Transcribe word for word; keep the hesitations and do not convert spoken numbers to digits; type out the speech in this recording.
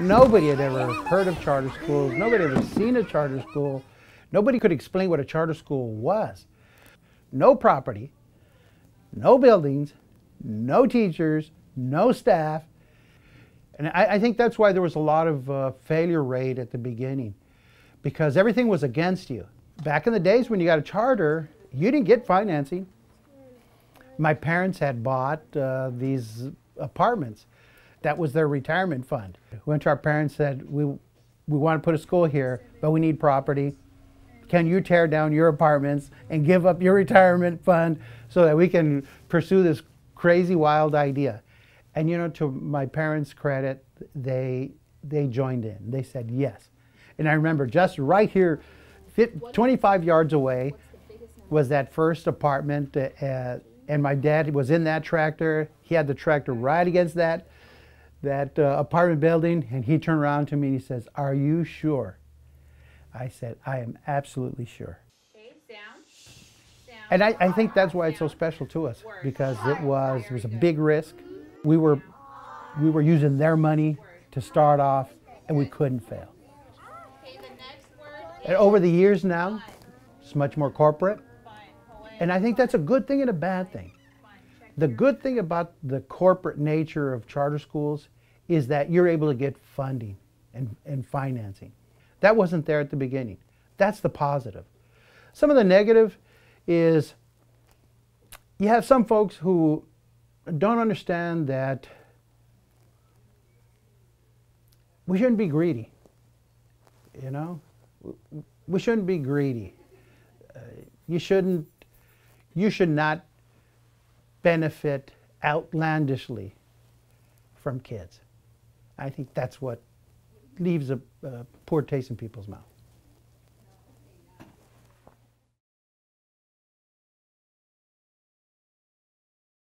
Nobody had ever heard of charter schools. Nobody had ever seen a charter school. Nobody could explain what a charter school was. No property, no buildings, no teachers, no staff. And I, I think that's why there was a lot of uh, failure rate at the beginning, because everything was against you. Back in the days when you got a charter, you didn't get financing. My parents had bought uh, these apartments. That was their retirement fund. We went to our parents and said, we, we want to put a school here, but we need property. Can you tear down your apartments and give up your retirement fund so that we can pursue this crazy, wild idea? And you know, to my parents' credit, they, they joined in. They said yes. And I remember just right here, twenty-five yards away, was that first apartment. At, and my dad was in that tractor. He had the tractor right against that, that uh, apartment building. And he turned around to me and he says, "Are you sure?" I said, "I am absolutely sure." Okay, down, down. And I, I think that's why it's so special to us, because it was, it was a big risk. We were, we were using their money to start off, and we couldn't fail. And over the years now, it's much more corporate. And I think that's a good thing and a bad thing. The good thing about the corporate nature of charter schools is that you're able to get funding and, and financing. That wasn't there at the beginning. That's the positive. Some of the negative is you have some folks who don't understand that we shouldn't be greedy, you know? We shouldn't be greedy. Uh, you shouldn't, you should not benefit outlandishly from kids. I think that's what leaves a, a poor taste in people's mouth.